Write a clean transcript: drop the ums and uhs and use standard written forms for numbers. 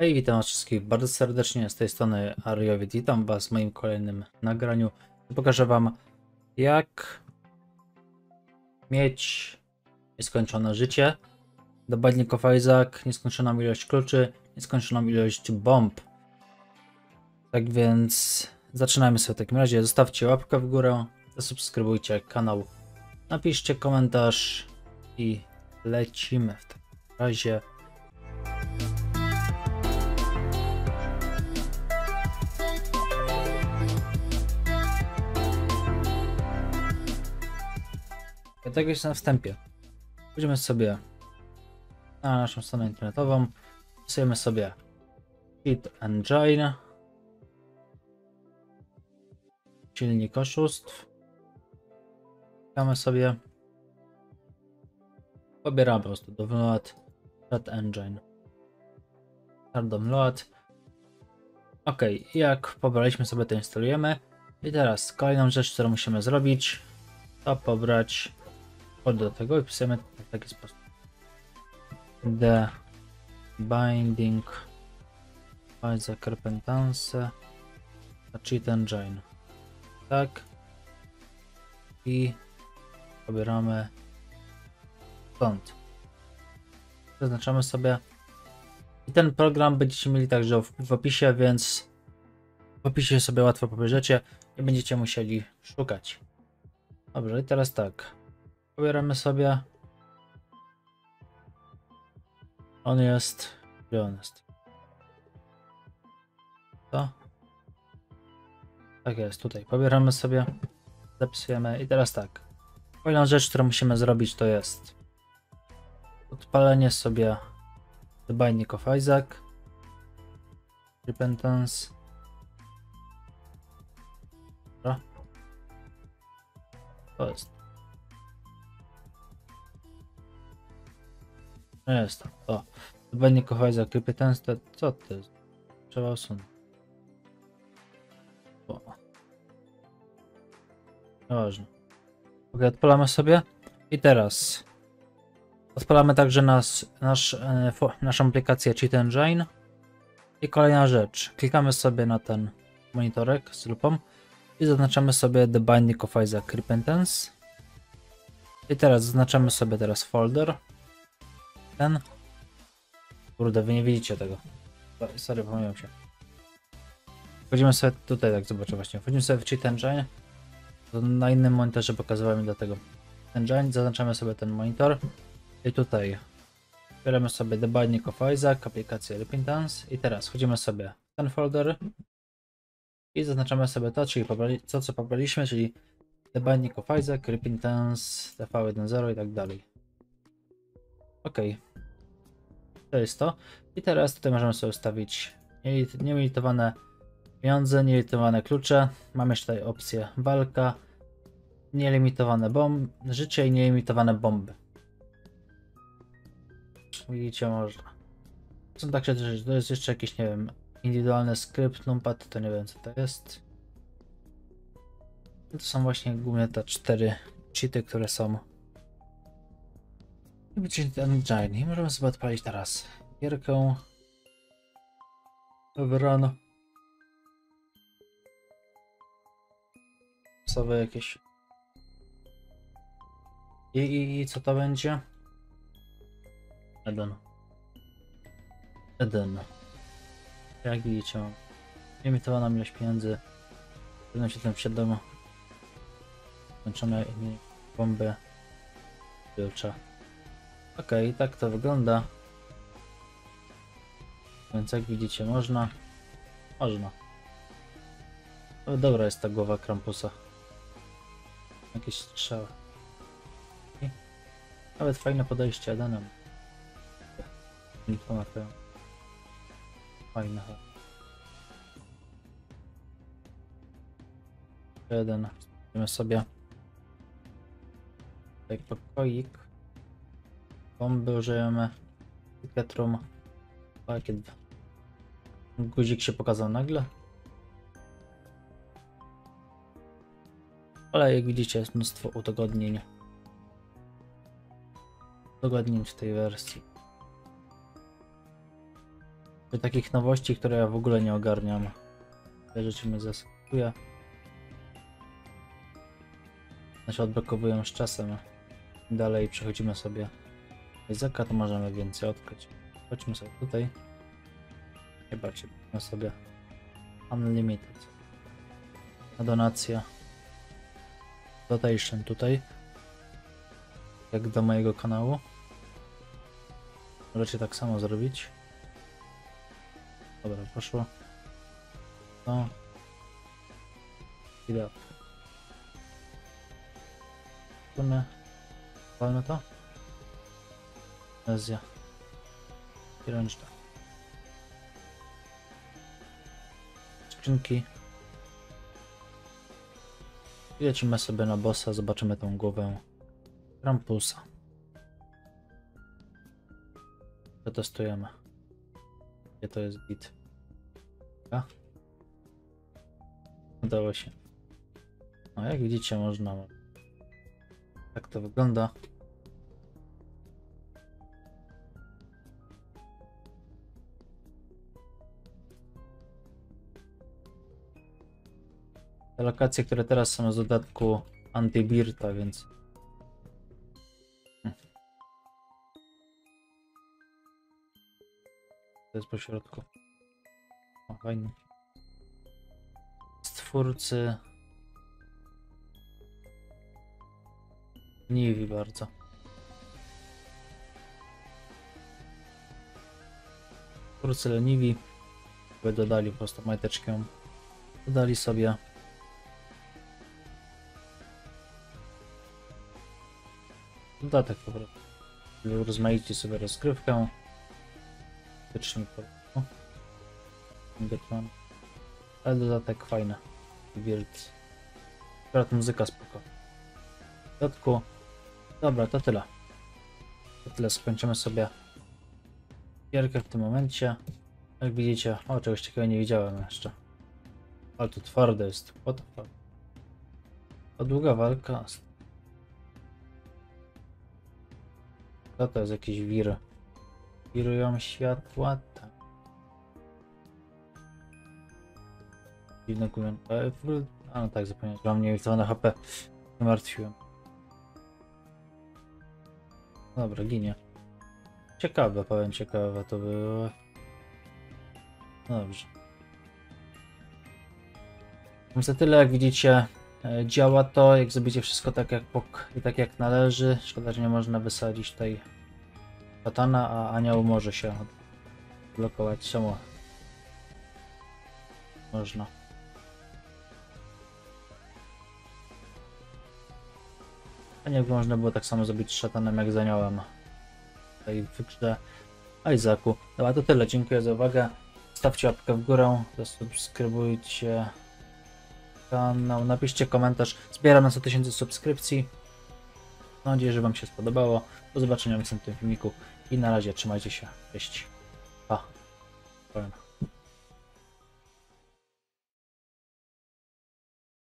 Hej, witam was wszystkich bardzo serdecznie, z tej strony Ariowit. Witam was w moim kolejnym nagraniu. Pokażę wam, jak mieć nieskończone życie. The Binding of Isaac, nieskończoną ilość kluczy, nieskończoną ilość bomb. Tak więc zaczynajmy sobie w takim razie. Zostawcie łapkę w górę, zasubskrybujcie kanał, napiszcie komentarz i lecimy w takim razie. Tak więc na wstępie pójdziemy sobie na naszą stronę internetową, wpisujemy sobie Cheat Engine, silnik oszustw, klikamy sobie, pobieramy po prostu download Cheat Engine, start download. Ok, jak pobraliśmy sobie, to instalujemy. I teraz kolejną rzecz, którą musimy zrobić, to pobrać do tego i pisujemy w taki sposób: The Binding of Isaac: Repentance, Cheat Engine, tak, i pobieramy stąd, zaznaczamy sobie, i ten program będziecie mieli także w opisie, więc w opisie sobie łatwo pobierzecie, nie będziecie musieli szukać. Dobrze, i teraz tak, pobieramy sobie. On jest. Gdzie on jest? To. Tak jest, tutaj. Pobieramy sobie. Zapisujemy. I teraz tak. Kolejną rzecz, którą musimy zrobić, to jest odpalenie sobie The Binding of Isaac Repentance. To jest. Jest to. O, The Binding of Isaac: Repentance, to co to jest? Trzeba usunąć. O. Nieważne. Ok, odpalamy sobie. I teraz odpalamy także naszą aplikację Cheat Engine. I kolejna rzecz. Klikamy sobie na ten monitorek z lupą i zaznaczamy sobie The Binding of Isaac: Repentance. I teraz zaznaczamy sobie folder. Ten. Kurde, wy nie widzicie tego. Sorry, pomyliłem się. Wchodzimy sobie tutaj, tak zobaczę właśnie. Wchodzimy sobie w Cheat Engine. Na innym monitorze pokazywałem do tego. Engine, zaznaczamy sobie ten monitor. I tutaj wybieramy sobie The Binding of Isaac, aplikację Repentance. I teraz wchodzimy sobie w ten folder. I zaznaczamy sobie to, czyli to, co pobraliśmy, czyli The Binding of Isaac, Repentance, TV10 i tak dalej. Ok. To jest to. I teraz tutaj możemy sobie ustawić nielimitowane pieniądze, nielimitowane klucze. Mamy tutaj opcję walka, nielimitowane życie i nielimitowane bomby. Widzicie, można. Są takie rzeczy, to jest jeszcze jakiś, nie wiem, indywidualny skrypt, numpad, to nie wiem co to jest. To są właśnie głównie te 4 cheaty, które są. I możemy sobie odpalić teraz gierkę. Wyrano. Sobie jakieś. I co to będzie? Eden. Jak widzicie, limitowana ilość pieniędzy. 177. Skończone bomby. Wielcza. Ok, tak to wygląda. Więc jak widzicie, można. Można. O, dobra jest ta głowa Krampusa. Jakieś strzały. I nawet fajne podejście Adanem. Fajne. Jeden. Zrobimy sobie tak pokoik. Bomby użyjemy. Ketrum. Guzik się pokazał nagle. Ale jak widzicie, jest mnóstwo udogodnień. Udogodnień w tej wersji. do takich nowości, które ja w ogóle nie ogarniam. Te rzeczy mnie zaskakuje. Znaczy odblokowują z czasem. Dalej przechodzimy sobie Isaaca, to możemy więcej odkryć. Chodźmy sobie tutaj. Chyba kupimy sobie Unlimited. Donacja. Dotation tutaj. Jak do mojego kanału. Możecie tak samo zrobić. Dobra, poszło. No. Idę. Walmy to. Lezja. I ręczna. Skrzynki. I lecimy sobie na bossa, zobaczymy tą głowę Krampusa. Przetestujemy. Gdzie to jest bit? A? Udało się. No jak widzicie można. Tak to wygląda. Te lokacje, które teraz są z dodatku Antybirta, więc... To jest po środku. O, fajnie. Stwórcy... Niwi bardzo. Twórcy leniwi dodali po prostu majteczkę. Dodali sobie dodatek po prostu. Rozmaici sobie rozgrywkę. Faktycznie po prostu. Ale dodatek fajny. Wielki. Akurat muzyka spoko. W dodatku. Dobra, to tyle. To tyle, skończymy sobie gierkę w tym momencie. Jak widzicie, o, czegoś takiego nie widziałem jeszcze. Ale to twarde jest. O, to długa walka. To jest jakiś wir. Wirują światła. Dziwne gumion. A no tak, zapomniałem. Dla mnie to na HP. Nie martwiłem. Dobra, ginie. Ciekawe, powiem, ciekawe to było. Dobrze. Za tyle, jak widzicie, działa to, jak zrobicie wszystko tak jak i tak jak należy. Szkoda, że nie można wysadzić tej katana, a anioł może się blokować samo. Można. Jakby można było tak samo zrobić z szatanem jak z aniołem tutaj w grze Isaacu. Dobra, to tyle, dziękuję za uwagę, stawcie łapkę w górę, zasubskrybujcie kanał, napiszcie komentarz, zbieram na 100 tysięcy subskrypcji, mam nadzieję, że wam się spodobało, do zobaczenia w następnym filmiku i na razie trzymajcie się, cześć, pa.